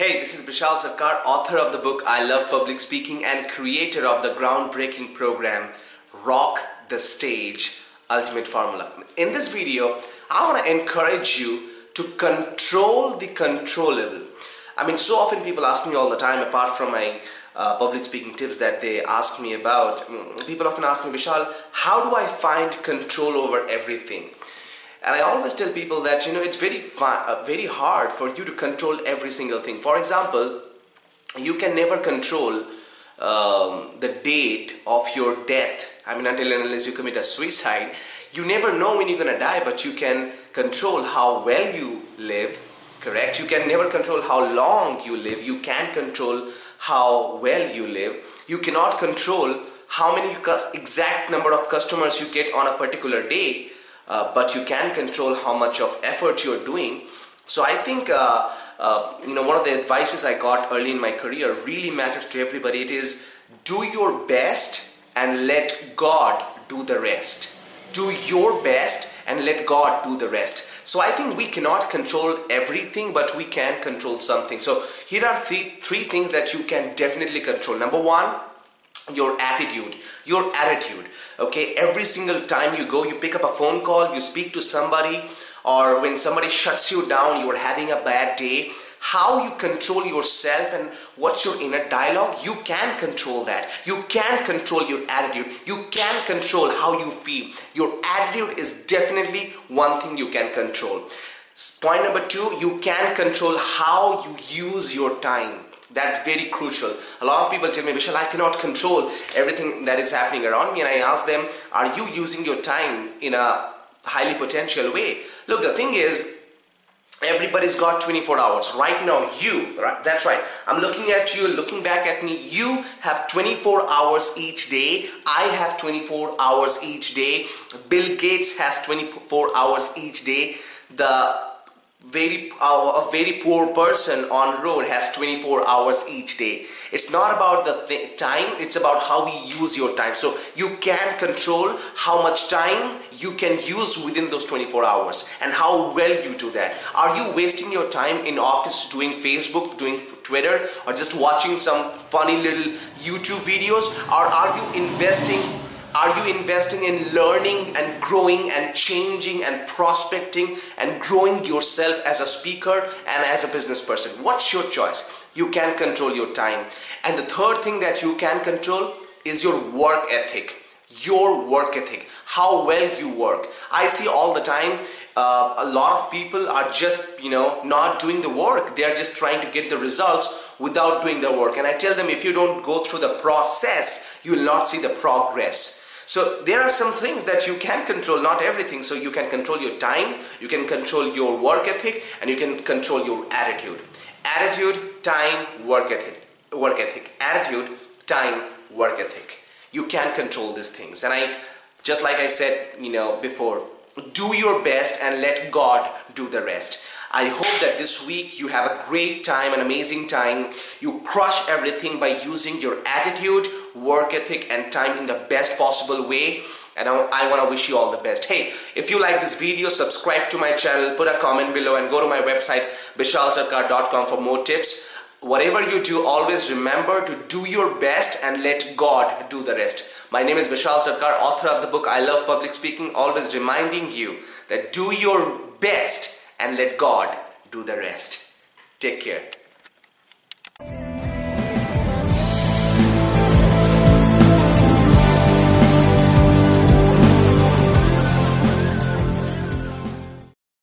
Hey, this is Bishal Sarkar, author of the book I Love Public Speaking and creator of the groundbreaking program Rock the Stage, Ultimate Formula. In this video, I want to encourage you to control the controllable. I mean, so often people ask me all the time, apart from my public speaking tips that they ask me about, people often ask me, Bishal, how do I find control over everything? And I always tell people that, you know, it's very hard for you to control every single thing. For example, you can never control the date of your death. I mean, until and unless you commit a suicide, you never know when you're going to die, but you can control how well you live, correct? You can never control how long you live. You can control how well you live. You cannot control how many exact number of customers you get on a particular day. But you can control how much of effort you're doing. So I think, you know, one of the advices I got early in my career really matters to everybody. It is, do your best and let God do the rest. Do your best and let God do the rest. So I think we cannot control everything, but we can control something. So here are three things that you can definitely control. Number one, your attitude, okay? Every single time you go, you pick up a phone call, you speak to somebody, or when somebody shuts you down, you're having a bad day, how you control yourself and what's your inner dialogue, you can control that. You can control your attitude. You can control how you feel. Your attitude is definitely one thing you can control. Point number two, you can control how you use your time. That's very crucial. A lot of people tell me, Bishal, I cannot control everything that is happening around me. And I ask them, are you using your time in a highly potential way? Look, the thing is, everybody's got 24 hours. Right now, you, right? That's right. I'm looking at you, looking back at me. You have 24 hours each day. I have 24 hours each day. Bill Gates has 24 hours each day. A very poor person on road has 24 hours each day. It's not about the time, it's about how we use your time. So you can control how much time you can use within those 24 hours and how well you do that. Are you wasting your time in office doing Facebook, doing Twitter, or just watching some funny little YouTube videos? Or are you investing in learning and growing and changing and prospecting and growing yourself as a speaker and as a business person? What's your choice? You can control your time. And the third thing that you can control is your work ethic. Your work ethic, how well you work. I see all the time a lot of people are just, you know, not doing the work. They are just trying to get the results without doing the work. And I tell them, if you don't go through the process, you will not see the progress. So there are some things that you can control, not everything. So you can control your time, you can control your work ethic, and you can control your attitude. Attitude, time, work ethic. Work ethic. Attitude, time, work ethic. You can control these things. And I, just like I said, you know, before, do your best and let God do the rest. I hope that this week you have a great time, an amazing time. You crush everything by using your attitude, work ethic, and time in the best possible way. And I want to wish you all the best. Hey, if you like this video, subscribe to my channel, put a comment below, and go to my website, BishalSarkar.com, for more tips. Whatever you do, always remember to do your best and let God do the rest. My name is Bishal Sarkar, author of the book I Love Public Speaking, always reminding you that do your best and let God do the rest. Take care.